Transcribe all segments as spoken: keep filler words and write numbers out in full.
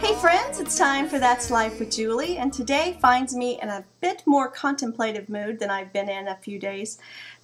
Hey friends, it's time for That's Life with Julie, and today finds me in a bit more contemplative mood than I've been in a few days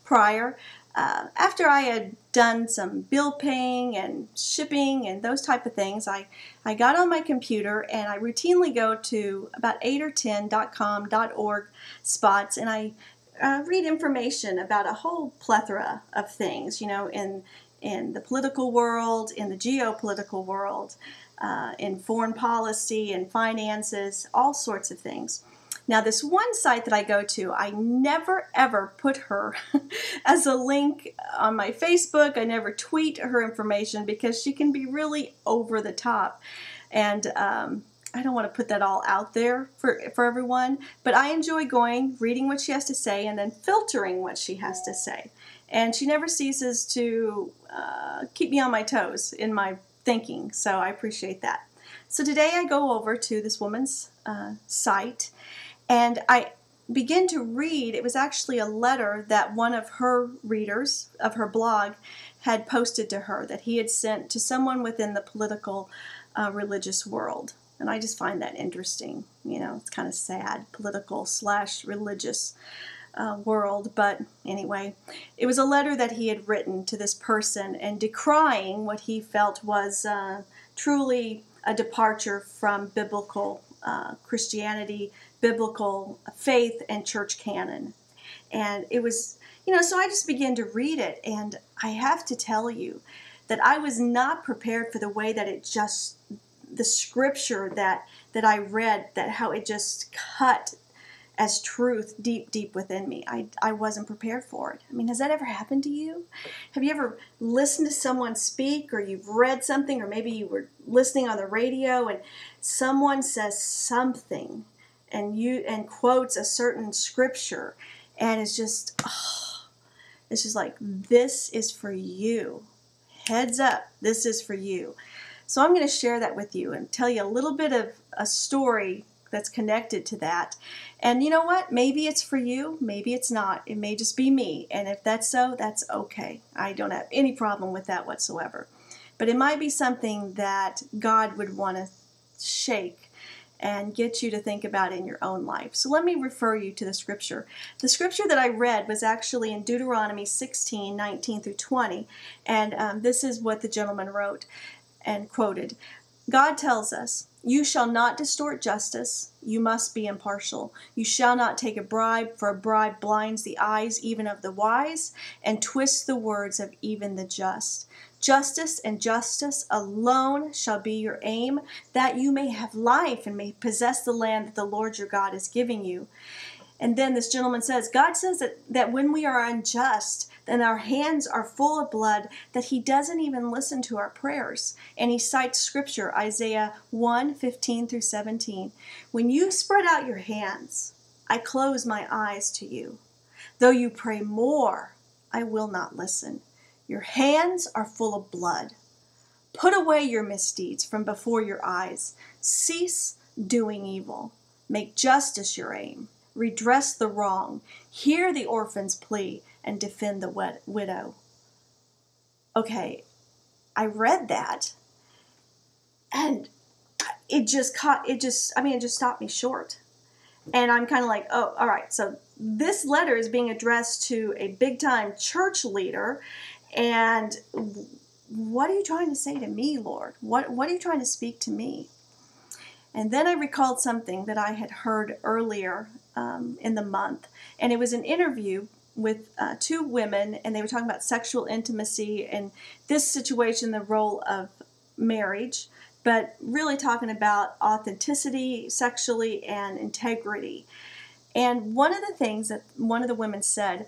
prior. Uh, after I had done some bill paying and shipping and those type of things, I, I got on my computer and I routinely go to about eight or ten .com, .org spots, and I uh, read information about a whole plethora of things, you know, in in the political world, in the geopolitical world, uh, in foreign policy and finances, all sorts of things. Now, this one site that I go to, I never ever put her as a link on my Facebook. I never tweet her information because she can be really over the top. And um, I don't want to put that all out there for, for everyone, but I enjoy going, reading what she has to say, and then filtering what she has to say. And she never ceases to uh, keep me on my toes in my thinking, so I appreciate that. So today I go over to this woman's uh, site, and I begin to read. It was actually a letter that one of her readers of her blog had posted to her that he had sent to someone within the political, uh, religious world. And I just find that interesting. You know, it's kind of sad, political slash religious Uh, world, but anyway, it was a letter that he had written to this person and decrying what he felt was uh, truly a departure from biblical uh, Christianity, biblical faith, and church canon. And it was, you know, so I just began to read it, and I have to tell you that I was not prepared for the way that it just, the scripture that, that I read, that how it just cut as truth deep, deep within me. I, I wasn't prepared for it. I mean, has that ever happened to you? Have you ever listened to someone speak, or you've read something, or maybe you were listening on the radio and someone says something and you and quotes a certain scripture, and it's just, oh, it's just like, this is for you. Heads up, this is for you. So I'm going to share that with you and tell you a little bit of a story that's connected to that. And you know what? Maybe it's for you. Maybe it's not. It may just be me. And if that's so, that's okay. I don't have any problem with that whatsoever. But it might be something that God would want to shake and get you to think about in your own life. So let me refer you to the scripture. The scripture that I read was actually in Deuteronomy sixteen, nineteen through twenty. And um, this is what the gentleman wrote and quoted. God tells us, "You shall not distort justice. You must be impartial. You shall not take a bribe, for a bribe blinds the eyes even of the wise and twists the words of even the just. Justice and justice alone shall be your aim, that you may have life and may possess the land that the Lord your God is giving you." And then this gentleman says, God says that, that when we are unjust, then our hands are full of blood, that he doesn't even listen to our prayers. And he cites scripture, Isaiah one, fifteen through seventeen. "When you spread out your hands, I close my eyes to you. Though you pray more, I will not listen. Your hands are full of blood. Put away your misdeeds from before your eyes. Cease doing evil. Make justice your aim. Redress the wrong, hear the orphan's plea, and defend the widow." Okay, I read that, and it just caught, it just, I mean, it just stopped me short. And I'm kind of like, oh, all right, so this letter is being addressed to a big-time church leader, and what are you trying to say to me, Lord? What, what are you trying to speak to me? And then I recalled something that I had heard earlier um, in the month. And it was an interview with uh, two women, and they were talking about sexual intimacy and this situation, the role of marriage, but really talking about authenticity sexually and integrity. And one of the things that one of the women said,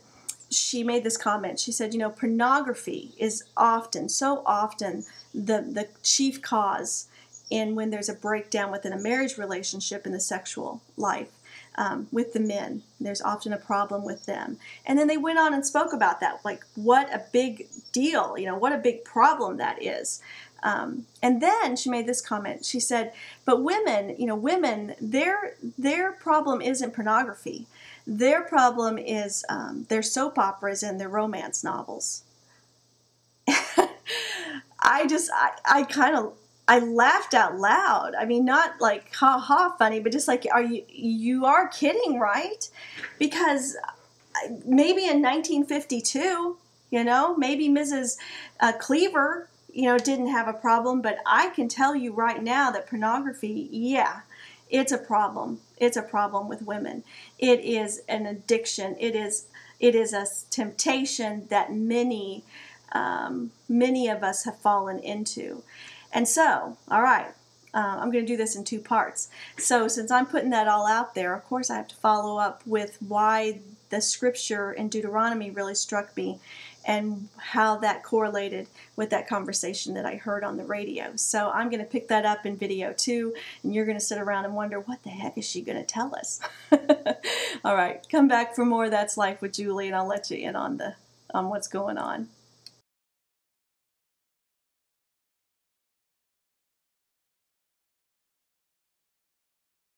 she made this comment. She said, you know, pornography is often, so often, the, the chief cause in when there's a breakdown within a marriage relationship in the sexual life um, with the men. There's often a problem with them. And then they went on and spoke about that, like what a big deal, you know, what a big problem that is. Um, and then she made this comment. She said, but women, you know, women, their, their problem isn't pornography. Their problem is um, their soap operas and their romance novels. I just, I, I kind of, I laughed out loud. I mean, not like ha ha funny, but just like, are you, you are kidding, right? Because maybe in nineteen fifty-two, you know, maybe Missus Uh, Cleaver, you know, didn't have a problem, but I can tell you right now that pornography, yeah, it's a problem. It's a problem with women. It is an addiction. It is, it is a temptation that many, um, many of us have fallen into. And so, all right, uh, I'm going to do this in two parts. So since I'm putting that all out there, of course I have to follow up with why the scripture in Deuteronomy really struck me and how that correlated with that conversation that I heard on the radio. So I'm going to pick that up in video two, and you're going to sit around and wonder, what the heck is she going to tell us? All right, come back for more That's Life with Julie, and I'll let you in on the on what's going on.